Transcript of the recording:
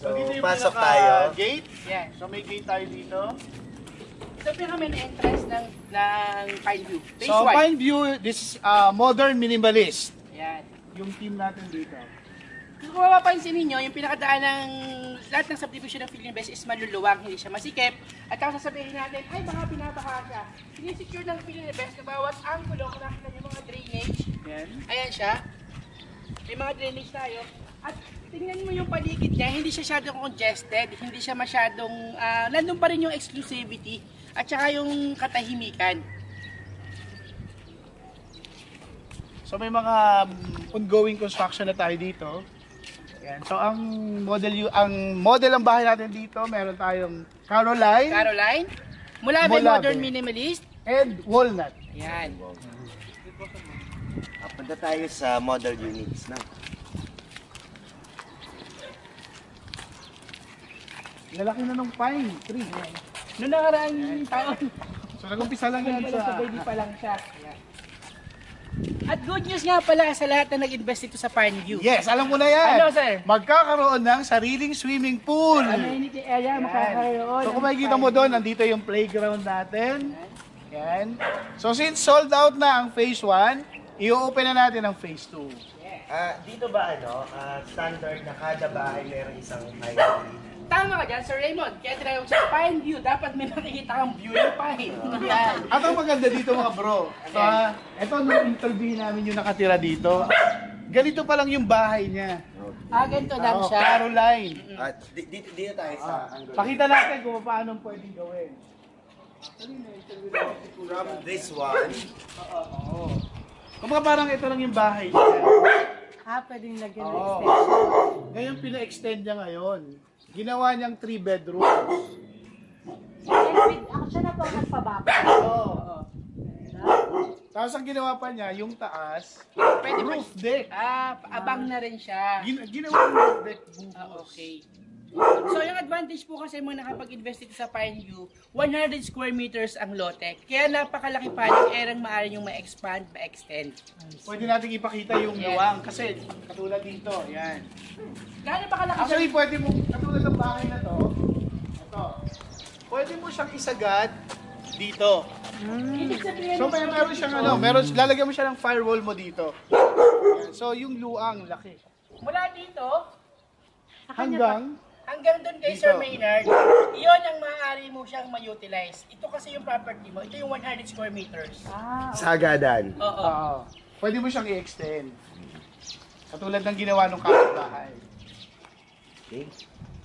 So, pasok tayo. Gate? Yeah. So, may gate tayo dito. Ito pero may entrance ng Pine View. So, Pine View, this modern minimalist. Yan. Yung team natin dito. So, kung mapapansin ninyo, yung pinakadaan ng lahat ng subdivision ng Filinvest is maluluwang, hindi siya masikip. At ang sasabihin natin, ay baka pinabaka siya. Sinisecure ng Filinvest na bawat angkulo, kung nakita niyo mga drainage. Yan. Ayan siya. May mga drainage tayo. At tingnan mo yung paligid niya, hindi siya masyadong congested, hindi siya masyadong, nandun pa rin yung exclusivity at saka yung katahimikan. So may mga ongoing construction na tayo dito. Ayan. So ang model ng bahay natin dito, meron tayong Caroline, Molave Modern Minimalist, and Walnut. Ayan. Punta tayo sa model units na. Lalaki na ng pine tree. Noong nakaraang taon. So nag-umpisa lang yan sa baby pa lang siya. Yeah. At good news nga pala sa lahat na nag-invest dito sa Pine View. Yes, alam mo na yan. Hello, sir. Magkakaroon ng sariling swimming pool. Amenity area, magkakaroon. So kung makikita mo doon, nandito yung playground natin. Yan. So since sold out na ang phase 1, i-open na natin ang phase 2. Yeah. Dito ba standard na kada bahay meron isang pine tree? Tama ka dyan, Sir Raymond. Kaya tinayong sa Pine View, dapat may nakikita kang view yung pine. At ang maganda dito mga bro, so, ito nung interview namin yung nakatira dito, ganito pa lang yung bahay niya. Ganito lang siya. Caroline. Dito tayo sa angle. Pakita natin kung paano pwedeng gawin. From this one. Kung parang ito lang yung bahay niya. Pwedeng lagyan ng extension. Ngayon pina-extend niya ngayon. Ginawa niyang 3 bedrooms. Ako siya na po ang nagpababa. Oo. Tapos ang ginawa pa niya, yung taas, pwede roof deck. Abang na rin siya. Ginawa yung roof deck bukas. Okay. So yung advantage po kasi mga nakapag-invest dito sa Pine View, 100 square meters ang lote. Kaya napakalaki pa ng erang maaari yung ma-expand, ma-extend. Pwede natin ipakita yung luwang kasi katulad dito, yan. Gano'n pa kalaki? Actually, pwede mo, katulad ng bahay na to, ito, pwede mo siyang isagad dito. So meron siyang lalagyan mo siya ng firewall mo dito. Yan. So yung luwang, laki. Mula dito, hanggang doon kay Sir Maynard, iyon ang maaari mo siyang ma-utilize. Ito kasi yung property mo, ito yung 100 square meters. Sagadan. Oo. Pwede mo siyang i-extend. Katulad ng ginawa ng kapitbahay. Okay.